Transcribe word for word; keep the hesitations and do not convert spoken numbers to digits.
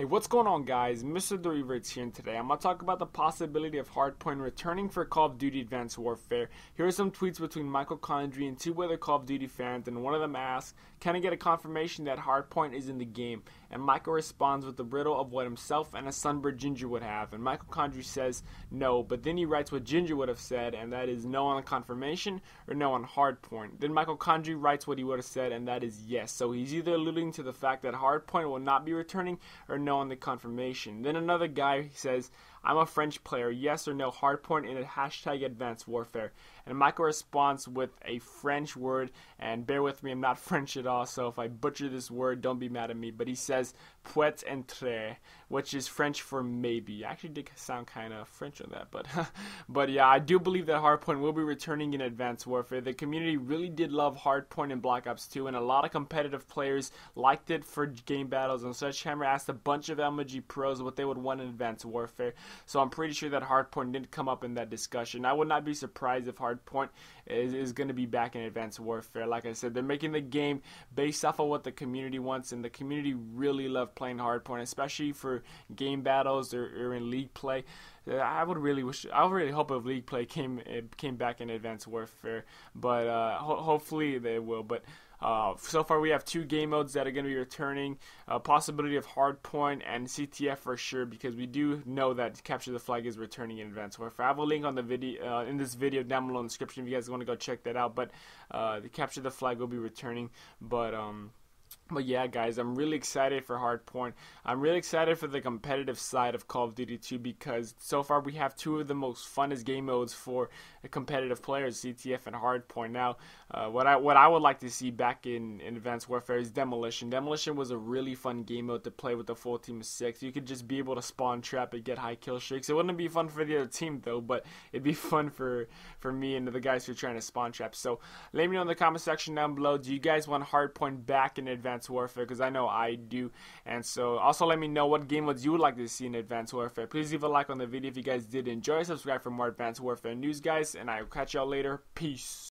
Hey, what's going on, guys? Mister The Reverts here, and today I'm going to talk about the possibility of Hardpoint returning for Call of Duty Advanced Warfare. Here are some tweets between Michael Condry and two other Call of Duty fans, and one of them asks, "Can I get a confirmation that Hardpoint is in the game?" And Michael responds with the riddle of what himself and a sunburned ginger would have, and Michael Condry says no, but then he writes what Ginger would have said, and that is no on confirmation or no on Hardpoint. Then Michael Condry writes what he would have said, and that is yes, so he's either alluding to the fact that Hardpoint will not be returning or no on the confirmation. Then another guy says, "I'm a French player, yes or no Hardpoint in a hashtag Advanced Warfare." And Michael responds with a French word, and bear with me, I'm not French at all, so if I butcher this word, don't be mad at me, but he says peut-être, which is French for maybe. I actually did sound kind of French on that, but but yeah, I do believe that Hardpoint will be returning in Advanced Warfare. The community really did love Hardpoint in Black Ops two, and a lot of competitive players liked it for game battles, and Sledgehammer asked a bunch of M L G pros what they would want in Advanced Warfare. So I'm pretty sure that Hardpoint didn't come up in that discussion. I would not be surprised if Hardpoint is, is going to be back in Advanced Warfare. Like I said, they're making the game based off of what the community wants, and the community really loved playing Hardpoint, especially for game battles or, or in league play. I would really wish, I would really hope if league play came came back in Advanced Warfare, but uh, ho hopefully they will. But Uh, so far we have two game modes that are going to be returning, a uh, possibility of Hardpoint and C T F for sure, because we do know that Capture the Flag is returning in Advanced Warfare. I have a link on the video uh, in this video down below in the description if you guys want to go check that out, but uh, the Capture the Flag will be returning. But um But yeah, guys, I'm really excited for Hardpoint. I'm really excited for the competitive side of Call of Duty two, because so far we have two of the most funnest game modes for competitive players, C T F and Hardpoint. Now, uh, what I what I would like to see back in, in Advanced Warfare is Demolition. Demolition was a really fun game mode to play with a full team of six. You could just be able to spawn trap and get high kill streaks. It wouldn't be fun for the other team though, but it'd be fun for for me and the guys who are trying to spawn trap. So let me know in the comment section down below, do you guys want Hardpoint back in Advanced Warfare? Because I know I do. And so also let me know what game modes you would like to see in Advanced Warfare. Please leave a like on the video if you guys did enjoy. Subscribe for more Advanced Warfare news, guys, and I'll catch y'all later. Peace.